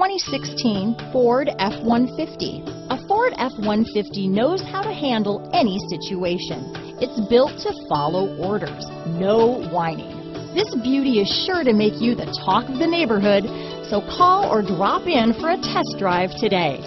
2016 Ford F-150. A Ford F-150 knows how to handle any situation. It's built to follow orders, no whining. This beauty is sure to make you the talk of the neighborhood, so call or drop in for a test drive today.